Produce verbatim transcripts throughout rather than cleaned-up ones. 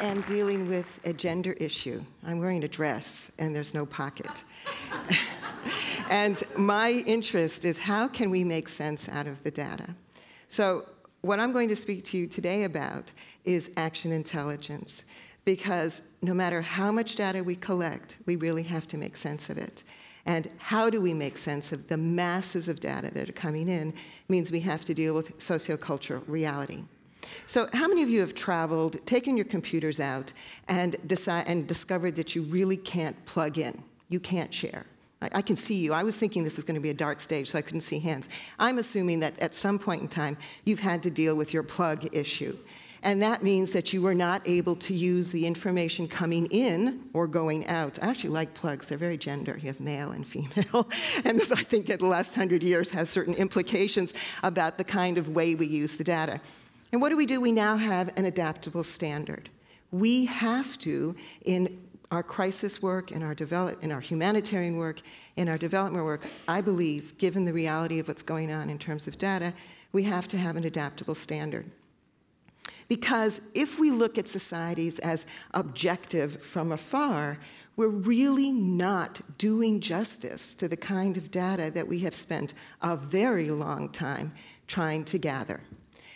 am dealing with a gender issue. I'm wearing a dress, and there's no pocket. And my interest is how can we make sense out of the data? So what I'm going to speak to you today about is action intelligence, because no matter how much data we collect, we really have to make sense of it. And how do we make sense of the masses of data that are coming in? It means we have to deal with sociocultural reality. So how many of you have traveled, taken your computers out, and, decide, and discovered that you really can't plug in? You can't share. I, I can see you. I was thinking this was going to be a dark stage, so I couldn't see hands. I'm assuming that at some point in time, you've had to deal with your plug issue. And that means that you were not able to use the information coming in or going out. I actually like plugs. They're very gender. You have male and female. And this, I think, in the last hundred years has certain implications about the kind of way we use the data. And what do we do? We now have an adaptable standard. We have to, in our crisis work, in our, develop, in our humanitarian work, in our development work, I believe, given the reality of what's going on in terms of data, we have to have an adaptable standard. Because if we look at societies as objective from afar, we're really not doing justice to the kind of data that we have spent a very long time trying to gather.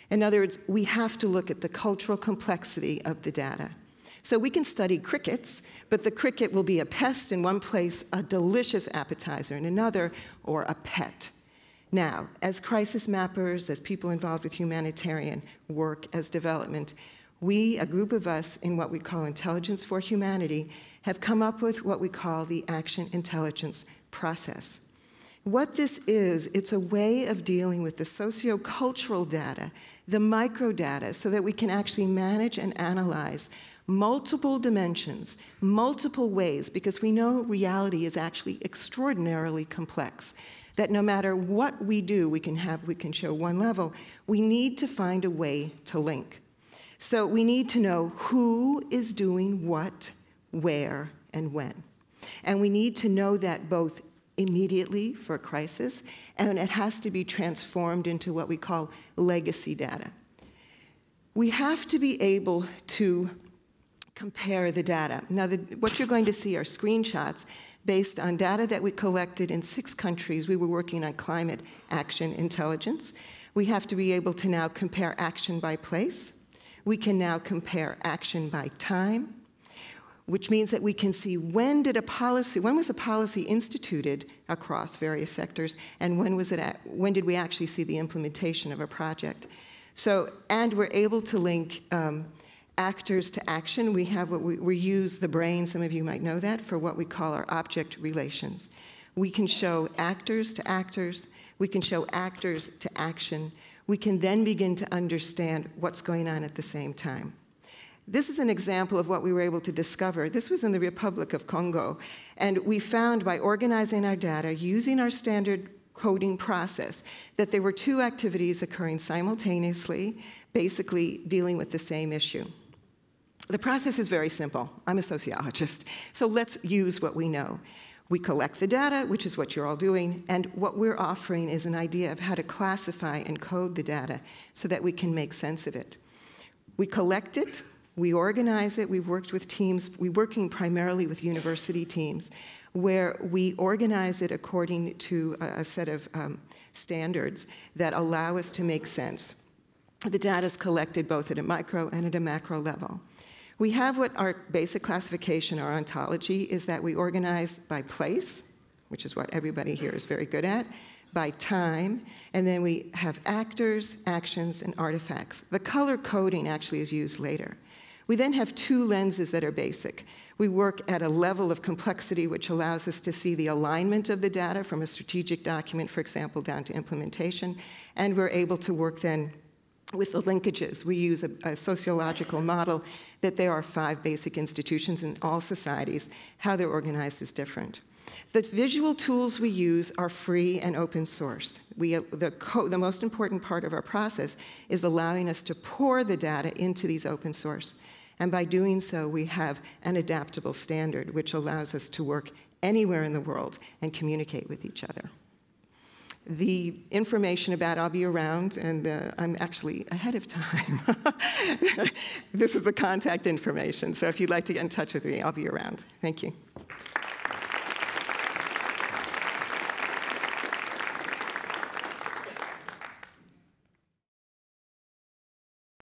In other words, we have to look at the cultural complexity of the data. So we can study crickets, but the cricket will be a pest in one place, a delicious appetizer in another, or a pet. Now, as crisis mappers, as people involved with humanitarian work, as development, we, a group of us in what we call Intelligence for Humanity, have come up with what we call the Action Intelligence process. What this is, it's a way of dealing with the sociocultural data, the microdata, so that we can actually manage and analyze multiple dimensions, multiple ways, because we know reality is actually extraordinarily complex. That no matter what we do, we can have, we can show one level, we need to find a way to link. So we need to know who is doing what, where, and when. And we need to know that both immediately for a crisis, and it has to be transformed into what we call legacy data. We have to be able to compare the data. Now, the, what you're going to see are screenshots based on data that we collected in six countries. We were working on climate action intelligence. We have to be able to now compare action by place. We can now compare action by time, which means that we can see when did a policy, when was a policy instituted across various sectors, and when was it at, when did we actually see the implementation of a project? So, and we're able to link um, actors to action. We have what we, we use the brain. Some of you might know that for what we call our object relations. We can show actors to actors. We can show actors to action. We can then begin to understand what's going on at the same time. This is an example of what we were able to discover. This was in the Republic of Congo, and we found by organizing our data using our standard coding process that there were two activities occurring simultaneously, basically dealing with the same issue. The process is very simple. I'm a sociologist, so let's use what we know. We collect the data, which is what you're all doing, and what we're offering is an idea of how to classify and code the data so that we can make sense of it. We collect it. We organize it. We've worked with teams. We're working primarily with university teams, where we organize it according to a set of um, standards that allow us to make sense. The data is collected both at a micro and at a macro level. We have what our basic classification, our ontology, is that we organize by place, which is what everybody here is very good at, by time, and then we have actors, actions, and artifacts. The color coding actually is used later. We then have two lenses that are basic. We work at a level of complexity which allows us to see the alignment of the data from a strategic document, for example, down to implementation, and we're able to work then with the linkages. We use a, a sociological model that there are five basic institutions in all societies. How they're organized is different. The visual tools we use are free and open source. We, the, co the most important part of our process is allowing us to pour the data into these open source. And by doing so, we have an adaptable standard, which allows us to work anywhere in the world and communicate with each other. the information about I'll be around, and uh, I'm actually ahead of time. This is the contact information. So if you'd like to get in touch with me, I'll be around. Thank you.